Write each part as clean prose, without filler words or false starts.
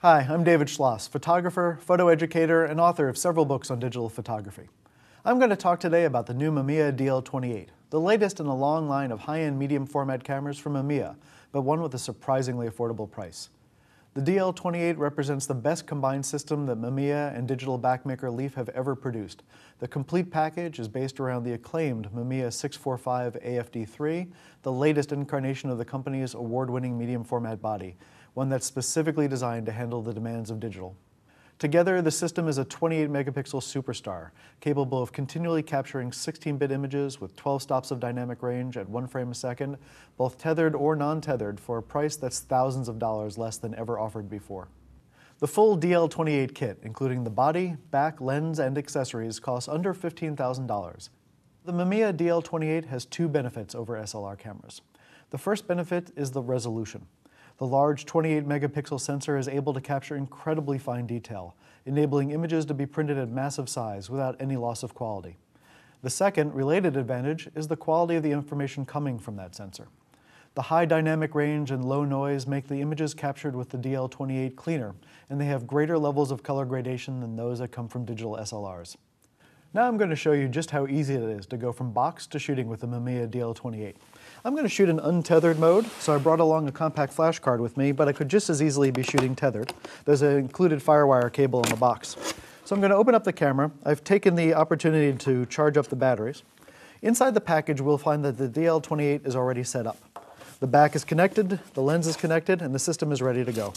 Hi, I'm David Schloss, photographer, photo educator, and author of several books on digital photography. I'm going to talk today about the new Mamiya DL28, the latest in a long line of high-end medium format cameras from Mamiya, but one with a surprisingly affordable price. The DL28 represents the best combined system that Mamiya and digital backmaker Leaf have ever produced. The complete package is based around the acclaimed Mamiya 645 AFD3, the latest incarnation of the company's award-winning medium format body, one that's specifically designed to handle the demands of digital. Together, the system is a 28-megapixel superstar, capable of continually capturing 16-bit images with 12 stops of dynamic range at 1 frame a second, both tethered or non-tethered, for a price that's thousands of dollars less than ever offered before. The full DL28 kit, including the body, back, lens, and accessories, costs under $15,000. The Mamiya DL28 has two benefits over SLR cameras. The first benefit is the resolution. The large 28-megapixel sensor is able to capture incredibly fine detail, enabling images to be printed at massive size without any loss of quality. The second, related advantage is the quality of the information coming from that sensor. The high dynamic range and low noise make the images captured with the DL28 cleaner, and they have greater levels of color gradation than those that come from digital SLRs. Now I'm going to show you just how easy it is to go from box to shooting with the Mamiya DL28. I'm going to shoot in untethered mode, so I brought along a compact flash card with me, but I could just as easily be shooting tethered. There's an included FireWire cable in the box. So I'm going to open up the camera. I've taken the opportunity to charge up the batteries. Inside the package, we'll find that the DL28 is already set up. The back is connected, the lens is connected, and the system is ready to go.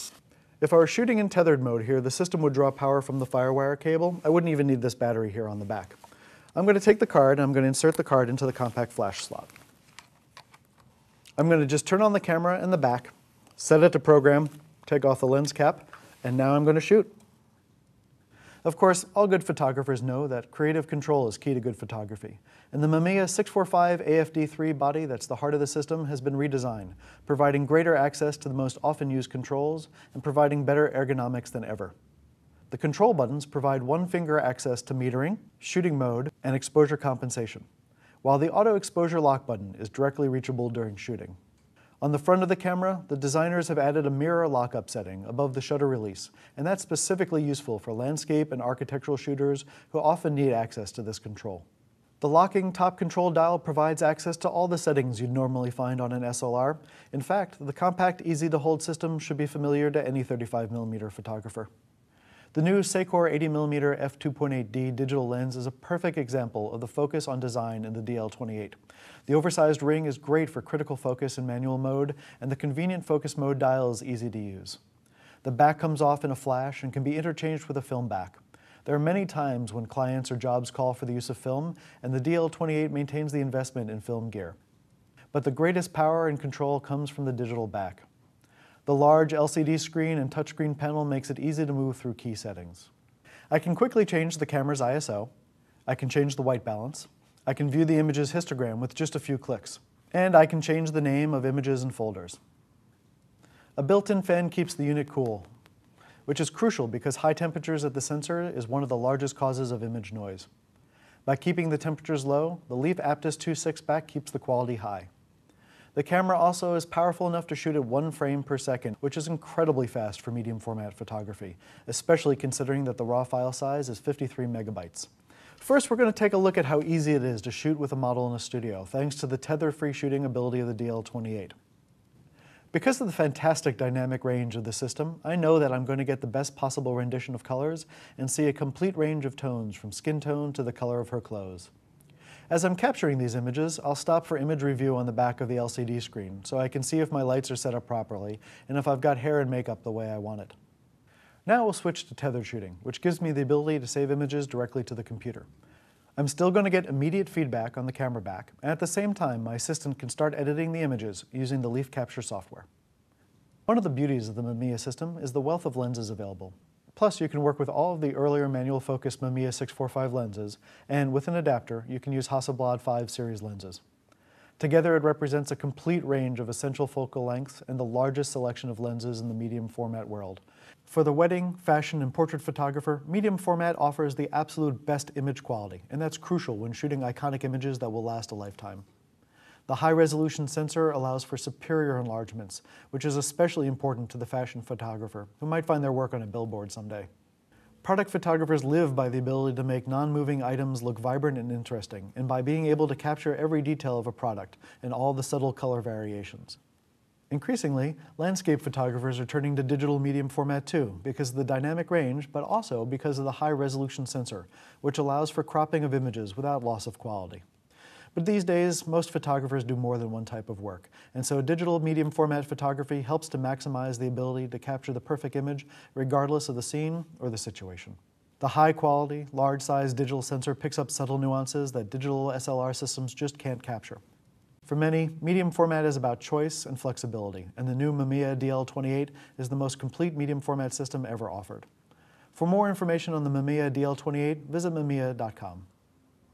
If I were shooting in tethered mode here, the system would draw power from the FireWire cable. I wouldn't even need this battery here on the back. I'm going to take the card and I'm going to insert the card into the compact flash slot. I'm going to just turn on the camera in the back, set it to program, take off the lens cap, and now I'm going to shoot. Of course, all good photographers know that creative control is key to good photography. And the Mamiya 645 AFD3 body that's the heart of the system has been redesigned, providing greater access to the most often used controls and providing better ergonomics than ever. The control buttons provide one-finger access to metering, shooting mode, and exposure compensation, while the auto exposure lock button is directly reachable during shooting. On the front of the camera, the designers have added a mirror lockup setting above the shutter release, and that's specifically useful for landscape and architectural shooters who often need access to this control. The locking top control dial provides access to all the settings you'd normally find on an SLR. In fact, the compact, easy-to-hold system should be familiar to any 35mm photographer. The new Secor 80mm f2.8D digital lens is a perfect example of the focus on design in the DL28. The oversized ring is great for critical focus in manual mode, and the convenient focus mode dial is easy to use. The back comes off in a flash and can be interchanged with a film back. There are many times when clients or jobs call for the use of film, and the DL28 maintains the investment in film gear. But the greatest power and control comes from the digital back. The large LCD screen and touchscreen panel makes it easy to move through key settings. I can quickly change the camera's ISO, I can change the white balance, I can view the image's histogram with just a few clicks, and I can change the name of images and folders. A built-in fan keeps the unit cool, which is crucial because high temperatures at the sensor is one of the largest causes of image noise. By keeping the temperatures low, the Leaf Aptus 2.6 back keeps the quality high. The camera also is powerful enough to shoot at 1 frame per second, which is incredibly fast for medium format photography, especially considering that the raw file size is 53 megabytes. First, we're going to take a look at how easy it is to shoot with a model in a studio, thanks to the tether-free shooting ability of the DL28. Because of the fantastic dynamic range of the system, I know that I'm going to get the best possible rendition of colors and see a complete range of tones, from skin tone to the color of her clothes. As I'm capturing these images, I'll stop for image review on the back of the LCD screen so I can see if my lights are set up properly and if I've got hair and makeup the way I want it. Now we'll switch to tethered shooting, which gives me the ability to save images directly to the computer. I'm still going to get immediate feedback on the camera back, and at the same time my assistant can start editing the images using the Leaf Capture software. One of the beauties of the Mamiya system is the wealth of lenses available. Plus, you can work with all of the earlier manual-focused Mamiya 645 lenses, and with an adapter, you can use Hasselblad 5 series lenses. Together, it represents a complete range of essential focal lengths and the largest selection of lenses in the medium format world. For the wedding, fashion, and portrait photographer, medium format offers the absolute best image quality, and that's crucial when shooting iconic images that will last a lifetime. The high-resolution sensor allows for superior enlargements, which is especially important to the fashion photographer, who might find their work on a billboard someday. Product photographers live by the ability to make non-moving items look vibrant and interesting, and by being able to capture every detail of a product and all the subtle color variations. Increasingly, landscape photographers are turning to digital medium format too, because of the dynamic range, but also because of the high-resolution sensor, which allows for cropping of images without loss of quality. But these days, most photographers do more than one type of work, and so digital medium format photography helps to maximize the ability to capture the perfect image, regardless of the scene or the situation. The high-quality, large-size digital sensor picks up subtle nuances that digital SLR systems just can't capture. For many, medium format is about choice and flexibility, and the new Mamiya DL28 is the most complete medium format system ever offered. For more information on the Mamiya DL28, visit mamiya.com.